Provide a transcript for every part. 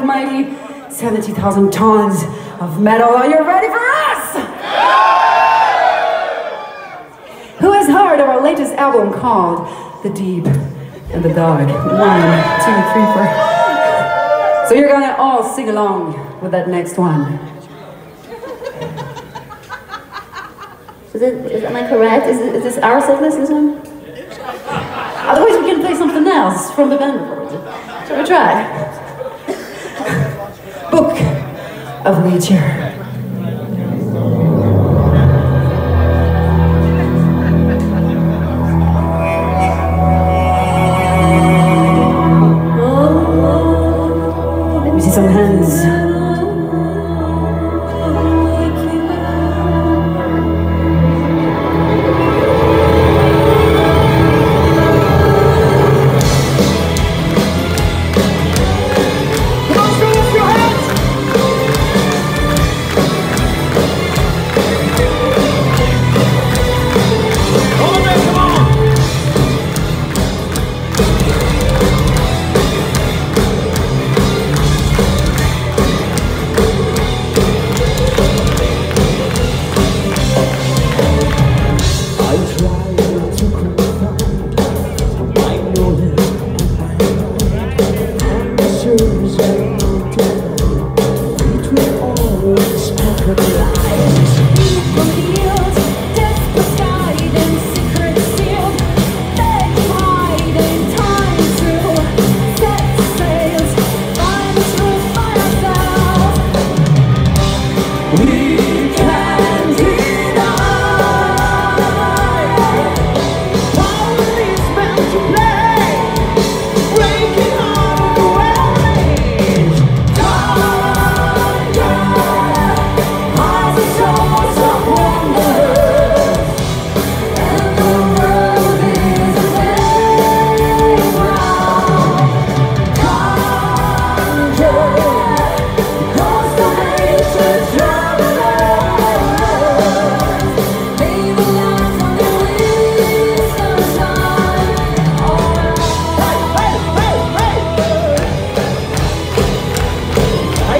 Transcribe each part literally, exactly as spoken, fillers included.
with mighty seventy thousand tons of metal. Are you ready for us? Yeah! Who has heard of our latest album called The Deep and the Dark? One, two, three, four. So you're gonna all sing along with that next one. Is it, is, am I correct? Is, it, is this our setlist, this one? Otherwise we can play something else from the band report. Shall we try? Book of Nature.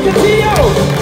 Let's go!